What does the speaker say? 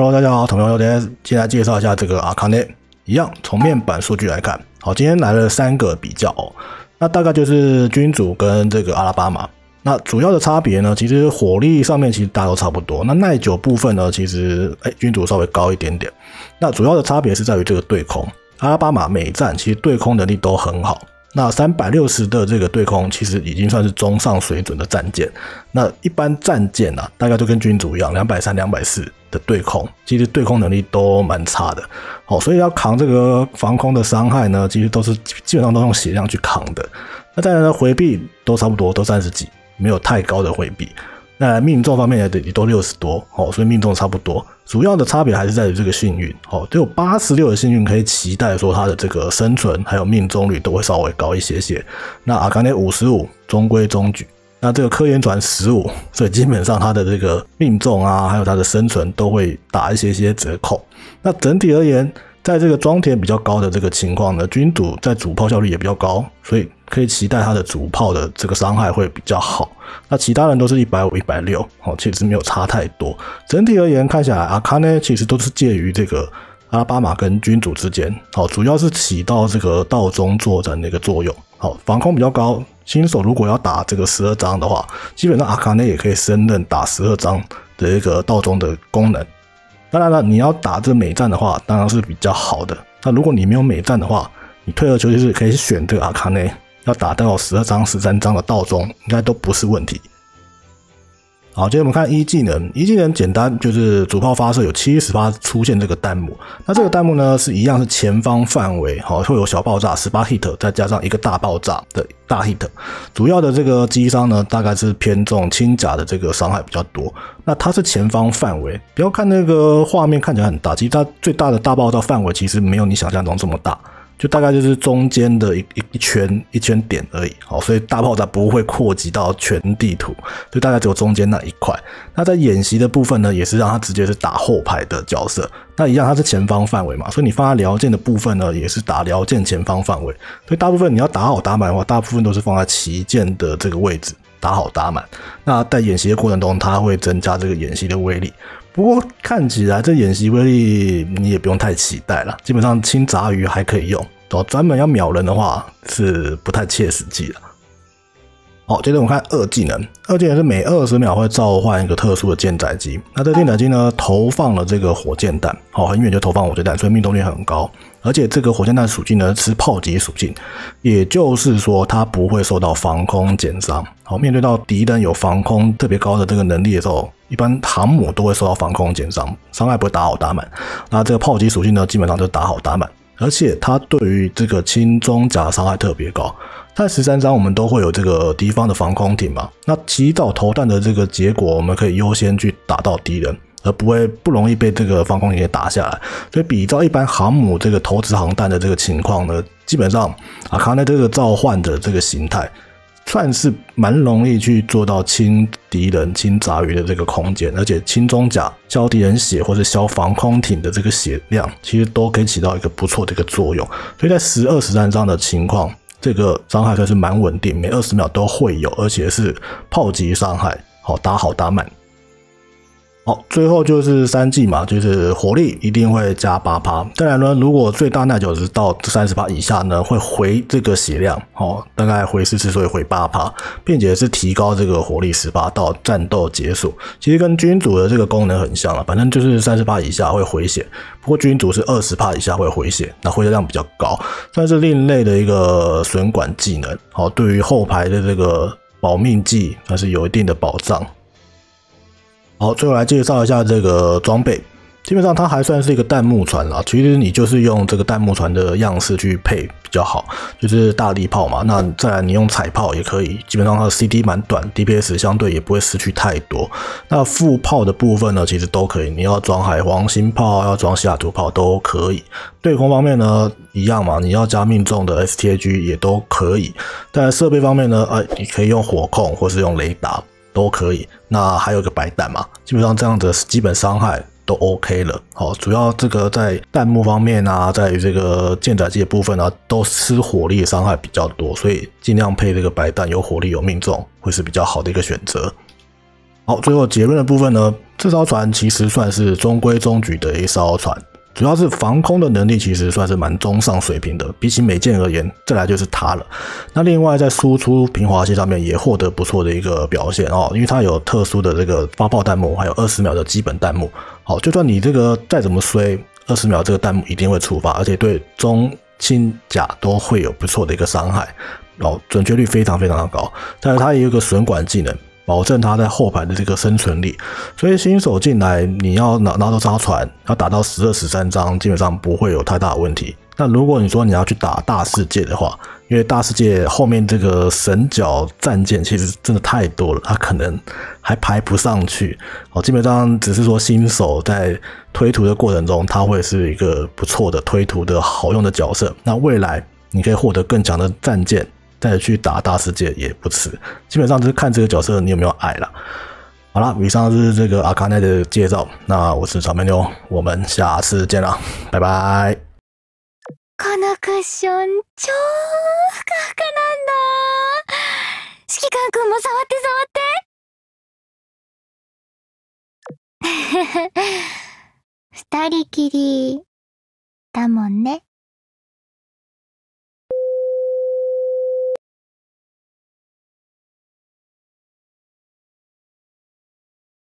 Hello， 大家好，同样又来介绍一下这个 Akane。一样，从面板数据来看，好，今天来了3个比较哦。那大概就是君主跟这个阿拉巴马。那主要的差别呢，其实火力上面其实大家都差不多。那耐久部分呢，其实君主稍微高一点点。那主要的差别是在于这个对空，阿拉巴马每战其实对空能力都很好。 那360的这个对空其实已经算是中上水准的战舰。那一般战舰啊，大概就跟君主一样， 230、240的对空，其实对空能力都蛮差的。哦，所以要扛这个防空的伤害呢，其实都是基本上都用血量去扛的。那再来呢，回避都差不多，都30几，没有太高的回避。那命中方面也都60多，哦，所以命中差不多。主要的差别还是在于这个幸运，哦，只有86的幸运可以期待说它的这个生存还有命中率都会稍微高一些些。那阿卡内55中规中矩，那这个科研船15，所以基本上它的这个命中啊，还有它的生存都会打一些折扣。那整体而言，在这个装填比较高的这个情况呢，君主在主炮效率也比较高，所以可以期待它的主炮的这个伤害会比较好。 那其他人都是150、160，哦，其实没有差太多。整体而言，看起来阿卡呢其实都是介于这个阿拉巴马跟君主之间，好，主要是起到这个道中作战的一个作用。好，防空比较高，新手如果要打这个12张的话，基本上阿卡呢也可以胜任打12张的一个道中的功能。当然了，你要打这美战的话，当然是比较好的。那如果你没有美战的话，你退而求其次可以选这个阿卡呢。 要打到12张、13张的道中，应该都不是问题。好，接着我们看一技能。一技能简单，就是主炮发射有 70% 出现这个弹幕。那这个弹幕呢，是一样是前方范围，好，会有小爆炸18 hit， 再加上一个大爆炸的大 hit。主要的这个击伤呢，大概是偏重轻甲的这个伤害比较多。那它是前方范围，不要看那个画面看起来很大，其实它最大的大爆炸范围其实没有你想象中这么大。 就大概就是中间的一圈点而已，好，所以大爆炸不会扩及到全地图，就大概只有中间那一块。那在演习的部分呢，也是让它直接是打后排的角色，那一样它是前方范围嘛，所以你放在僚舰的部分呢，也是打僚舰前方范围。所以大部分你要打好打满的话，大部分都是放在旗舰的这个位置打好打满。那在演习的过程中，它会增加这个演习的威力。 不过看起来这演习威力你也不用太期待了，基本上清杂鱼还可以用，哦，专门要秒人的话是不太切实际了。好，接着我们看二技能，二技能是每20秒会召唤一个特殊的舰载机，那这舰载机呢投放了这个火箭弹，好，很远就投放火箭弹，所以命中率很高，而且这个火箭弹属性呢是炮击属性，也就是说它不会受到防空减伤。好，面对到敌人有防空特别高的这个能力的时候。 一般航母都会受到防空减伤，伤害不会打好打满。那这个炮击属性呢，基本上就打好打满，而且它对于这个轻中甲伤害特别高。在13章我们都会有这个敌方的防空艇嘛，那提早投弹的这个结果，我们可以优先去打到敌人，而不容易被这个防空艇给打下来。所以比照一般航母这个投掷航弹的这个情况呢，基本上阿卡内这个召唤的这个形态。 算是蛮容易去做到清敌人、清杂鱼的这个空间，而且清中甲消敌人血或者消防空艇的这个血量，其实都可以起到一个不错的一个作用。所以在12、13章的情况，这个伤害算是蛮稳定，每20秒都会有，而且是炮击伤害，好打好打满。好，最后就是3技嘛，就是火力一定会加 8%。再来呢，如果最大耐久值到 30% 以下呢，会回这个血量，哦，大概回4次，所以回 8%， 并且是提高这个火力18到战斗结束。其实跟君主的这个功能很像了，反正就是 30% 以下会回血，不过君主是 20% 以下会回血，那回血量比较高，算是另类的一个损管技能。好，对于后排的这个保命技，算是有一定的保障。 好，最后来介绍一下这个装备。基本上它还算是一个弹幕船啦，其实你就是用这个弹幕船的样式去配比较好，就是大力炮嘛。那再来你用彩炮也可以，基本上它的 CD 蛮短 ，DPS 相对也不会失去太多。那副炮的部分呢，其实都可以，你要装海皇星炮，要装西雅图炮都可以。对空方面呢，一样嘛，你要加命中的 STAG 也都可以。在设备方面呢，你可以用火控或是用雷达。 都可以，那还有一个白弹嘛，基本上这样的基本伤害都 OK 了。好，主要这个在弹幕方面啊，在于这个舰载机的部分啊，都吃火力伤害比较多，所以尽量配这个白弹，有火力有命中会是比较好的一个选择。好，最后结论的部分呢，这艘船其实算是中规中矩的一艘船，主要是防空的能力其实算是蛮中上水平的，比起美舰而言，再来就是它了。那另外在输出平滑性上面也获得不错的一个表现哦，因为它有特殊的这个发炮弹幕，还有20秒的基本弹幕。好，就算你这个再怎么衰， 20秒这个弹幕一定会触发，而且对中轻甲都会有不错的一个伤害，哦，准确率非常非常的高。但是它也有一个损管技能，保证它在后排的这个生存力。所以新手进来，你要拿到这艘船，要打到12、13张，基本上不会有太大的问题。那如果你说你要去打大世界的话，因为大世界后面这个神角战舰其实真的太多了，它可能还排不上去。好，基本上只是说新手在推图的过程中，它会是一个不错的推图的好用的角色。那未来你可以获得更强的战舰，再去打大世界也不迟。基本上就是看这个角色你有没有爱啦。好啦，以上是这个阿卡奈的介绍。那我是小面妞，我们下次见啦，拜拜。 このクッション超ふかふかなんだ。指揮官くんも触って触って。二人きりだもんね。